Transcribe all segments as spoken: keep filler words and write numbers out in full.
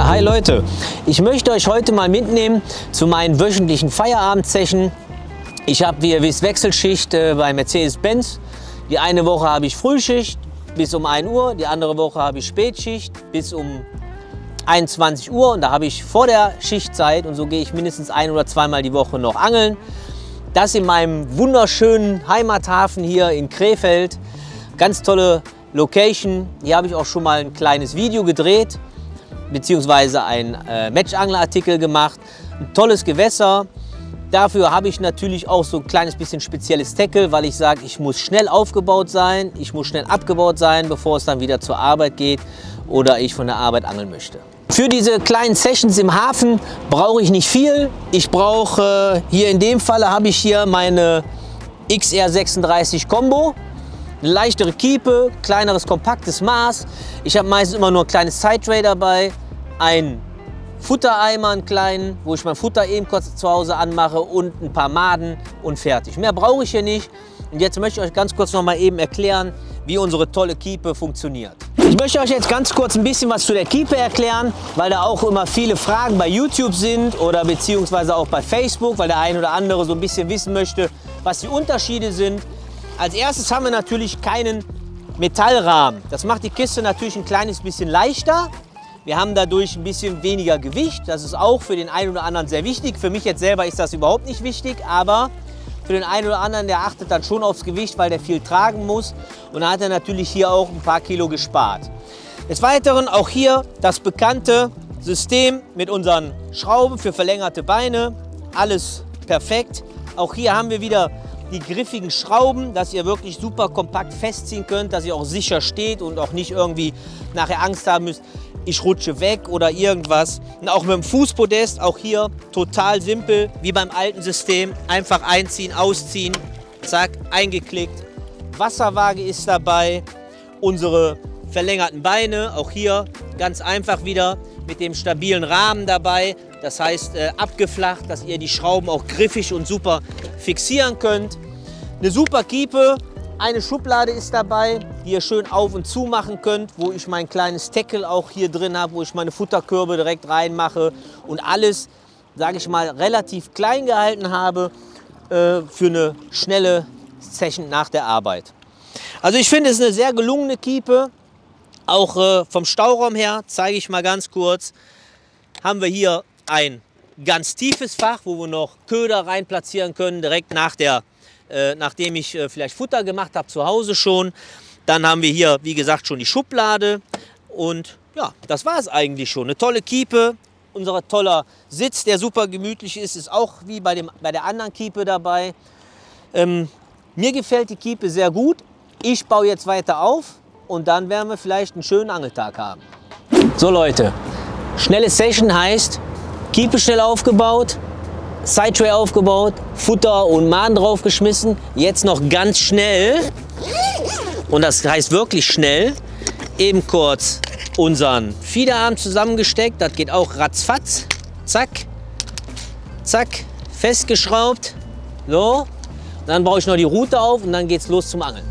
Hi Leute, ich möchte euch heute mal mitnehmen zu meinen wöchentlichen Feierabend-Session. Ich habe, wie ihr wisst, Wechselschicht äh, bei Mercedes-Benz. Die eine Woche habe ich Frühschicht bis um ein Uhr, die andere Woche habe ich Spätschicht bis um einundzwanzig Uhr. Und da habe ich vor der Schichtzeit, und so gehe ich mindestens ein- oder zweimal die Woche noch angeln. Das in meinem wunderschönen Heimathafen hier in Krefeld. Ganz tolle Location. Hier habe ich auch schon mal ein kleines Video gedreht, beziehungsweise ein äh, Match-Angler-Artikel gemacht. Ein tolles Gewässer. Dafür habe ich natürlich auch so ein kleines bisschen spezielles Tackle, weil ich sage, ich muss schnell aufgebaut sein, ich muss schnell abgebaut sein, bevor es dann wieder zur Arbeit geht oder ich von der Arbeit angeln möchte. Für diese kleinen Sessions im Hafen brauche ich nicht viel. Ich brauche äh, hier in dem Falle habe ich hier meine X R sechsunddreißig Combo. Eine leichtere Kiepe, kleineres, kompaktes Maß. Ich habe meistens immer nur ein kleines Side-Tray dabei, einen Futtereimer, einen kleinen, wo ich mein Futter eben kurz zu Hause anmache, und ein paar Maden und fertig. Mehr brauche ich hier nicht. Und jetzt möchte ich euch ganz kurz noch mal eben erklären, wie unsere tolle Kiepe funktioniert. Ich möchte euch jetzt ganz kurz ein bisschen was zu der Kiepe erklären, weil da auch immer viele Fragen bei YouTube sind oder beziehungsweise auch bei Facebook, weil der ein oder andere so ein bisschen wissen möchte, was die Unterschiede sind. Als erstes haben wir natürlich keinen Metallrahmen. Das macht die Kiste natürlich ein kleines bisschen leichter. Wir haben dadurch ein bisschen weniger Gewicht. Das ist auch für den einen oder anderen sehr wichtig. Für mich jetzt selber ist das überhaupt nicht wichtig, aber für den einen oder anderen, der achtet dann schon aufs Gewicht, weil der viel tragen muss. Und da hat er natürlich hier auch ein paar Kilo gespart. Des Weiteren auch hier das bekannte System mit unseren Schrauben für verlängerte Beine. Alles perfekt. Auch hier haben wir wieder die griffigen Schrauben, dass ihr wirklich super kompakt festziehen könnt, dass ihr auch sicher steht und auch nicht irgendwie nachher Angst haben müsst, ich rutsche weg oder irgendwas. Und auch mit dem Fußpodest, auch hier total simpel, wie beim alten System, einfach einziehen, ausziehen, zack, eingeklickt. Wasserwaage ist dabei, unsere verlängerten Beine, auch hier ganz einfach wieder mit dem stabilen Rahmen dabei. Das heißt äh, abgeflacht, dass ihr die Schrauben auch griffig und super fixieren könnt. Eine super Kiepe, eine Schublade ist dabei, die ihr schön auf und zu machen könnt, wo ich mein kleines Tackle auch hier drin habe, wo ich meine Futterkörbe direkt reinmache und alles, sage ich mal, relativ klein gehalten habe äh, für eine schnelle Session nach der Arbeit. Also ich finde, es ist eine sehr gelungene Kiepe. Auch äh, vom Stauraum her, zeige ich mal ganz kurz, haben wir hier ein ganz tiefes Fach, wo wir noch Köder rein platzieren können, direkt nach der, äh, nachdem ich äh, vielleicht Futter gemacht habe, zu Hause schon. Dann haben wir hier, wie gesagt, schon die Schublade. Und ja, das war es eigentlich schon. Eine tolle Kiepe. Unser toller Sitz, der super gemütlich ist, ist auch wie bei, dem, bei der anderen Kiepe dabei. Ähm, mir gefällt die Kiepe sehr gut. Ich baue jetzt weiter auf und dann werden wir vielleicht einen schönen Angeltag haben. So Leute, schnelle Session heißt, Kiepe schnell aufgebaut, Side-Tray aufgebaut, Futter und Mahn draufgeschmissen. Jetzt noch ganz schnell, und das heißt wirklich schnell, eben kurz unseren Fiederarm zusammengesteckt. Das geht auch ratzfatz. Zack, zack, festgeschraubt. So, dann baue ich noch die Rute auf und dann geht's los zum Angeln.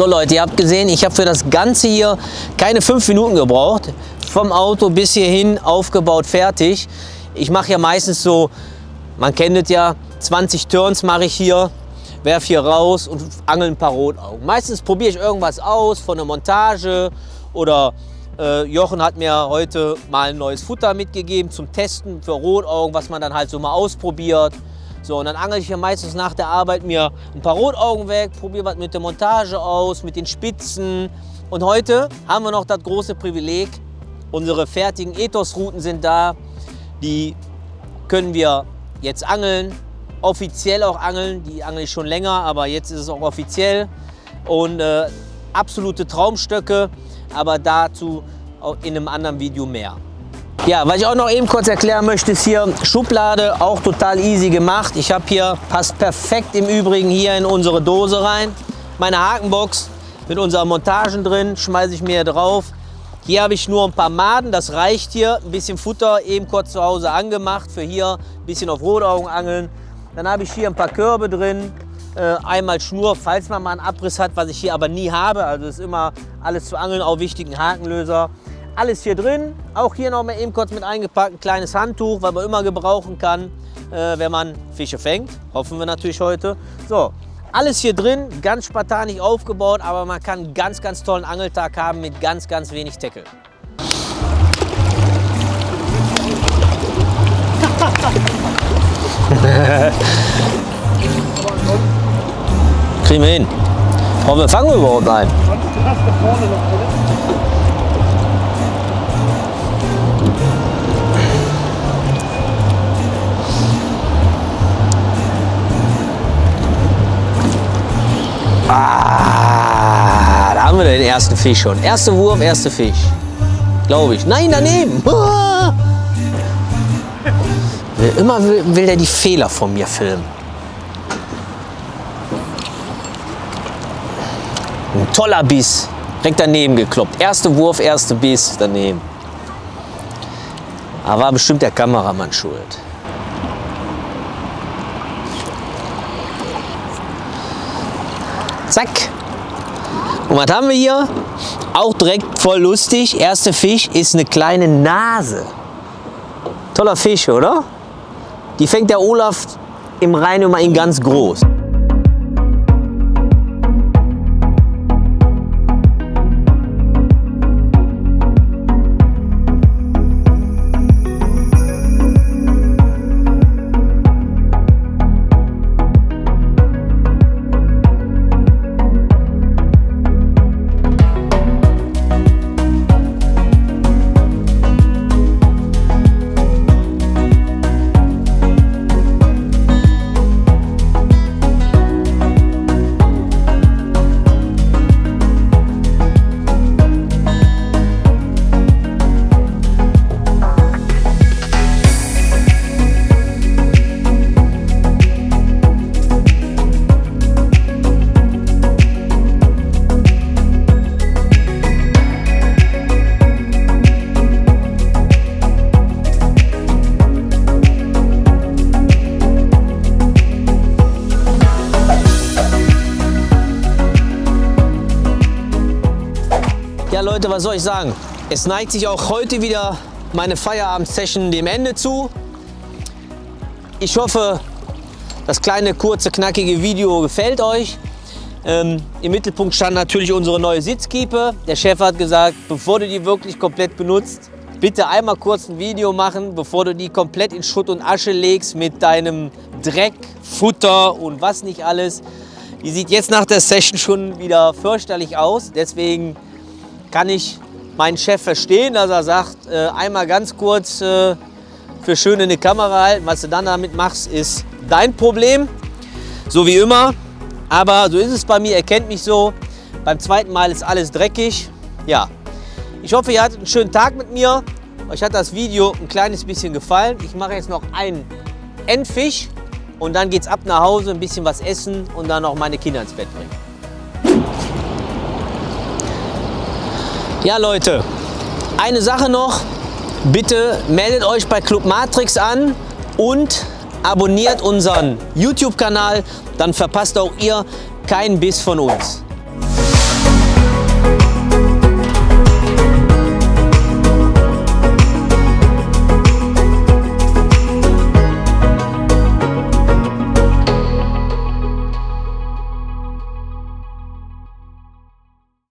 So Leute, ihr habt gesehen, ich habe für das Ganze hier keine fünf Minuten gebraucht. Vom Auto bis hierhin aufgebaut, fertig. Ich mache ja meistens so, man kennt es ja, zwanzig Turns mache ich hier, werfe hier raus und angel ein paar Rotaugen. Meistens probiere ich irgendwas aus von der Montage oder äh, Jochen hat mir heute mal ein neues Futter mitgegeben zum Testen für Rotaugen, was man dann halt so mal ausprobiert. So, und dann angel ich ja meistens nach der Arbeit mir ein paar Rotaugen weg, probiere was mit der Montage aus, mit den Spitzen. Und heute haben wir noch das große Privileg, unsere fertigen Ethos-Routen sind da, die können wir jetzt angeln, offiziell auch angeln, die angle ich schon länger, aber jetzt ist es auch offiziell. Und äh, absolute Traumstöcke, aber dazu auch in einem anderen Video mehr. Ja, was ich auch noch eben kurz erklären möchte, ist hier Schublade, auch total easy gemacht. Ich habe hier, passt perfekt im Übrigen hier in unsere Dose rein, meine Hakenbox mit unseren Montagen drin, schmeiße ich mir hier drauf. Hier habe ich nur ein paar Maden, das reicht hier. Ein bisschen Futter eben kurz zu Hause angemacht für hier, ein bisschen auf Rotaugen angeln. Dann habe ich hier ein paar Körbe drin, einmal Schnur, falls man mal einen Abriss hat, was ich hier aber nie habe. Also ist immer alles zu angeln, auch wichtigen Hakenlöser. Alles hier drin, auch hier nochmal eben kurz mit eingepackt, ein kleines Handtuch, weil man immer gebrauchen kann, wenn man Fische fängt. Hoffen wir natürlich heute. So. Alles hier drin, ganz spartanisch aufgebaut, aber man kann einen ganz, ganz tollen Angeltag haben mit ganz, ganz wenig Tackle. Kriegen wir hin. Warum fangen wir überhaupt ein? Ah, da haben wir den ersten Fisch schon. Erster Wurf, erster Fisch. Glaube ich. Nein, daneben. Ah. Immer will, will der die Fehler von mir filmen. Ein toller Biss. Direkt daneben gekloppt. Erster Wurf, erster Biss daneben. Aber war bestimmt der Kameramann schuld. Zack. Und was haben wir hier? Auch direkt voll lustig. Erster Fisch ist eine kleine Nase. Toller Fisch, oder? Die fängt der Olaf im Rhein immer in ganz groß. Leute, was soll ich sagen? Es neigt sich auch heute wieder meine Feierabend-Session dem Ende zu. Ich hoffe, das kleine, kurze, knackige Video gefällt euch. Ähm, im Mittelpunkt stand natürlich unsere neue Sitzkiepe. Der Chef hat gesagt, bevor du die wirklich komplett benutzt, bitte einmal kurz ein Video machen, bevor du die komplett in Schutt und Asche legst mit deinem Dreck, Futter und was nicht alles. Die sieht jetzt nach der Session schon wieder fürchterlich aus, deswegen kann ich meinen Chef verstehen, dass er sagt, äh, einmal ganz kurz äh, für schön in die Kamera halten. Was du dann damit machst, ist dein Problem, so wie immer. Aber so ist es bei mir, er kennt mich so. Beim zweiten Mal ist alles dreckig. Ja, ich hoffe, ihr hattet einen schönen Tag mit mir. Euch hat das Video ein kleines bisschen gefallen. Ich mache jetzt noch einen Endfisch und dann geht's ab nach Hause, ein bisschen was essen und dann auch meine Kinder ins Bett bringen. Ja Leute, eine Sache noch, bitte meldet euch bei Club Matrix an und abonniert unseren YouTube-Kanal, dann verpasst auch ihr keinen Biss von uns.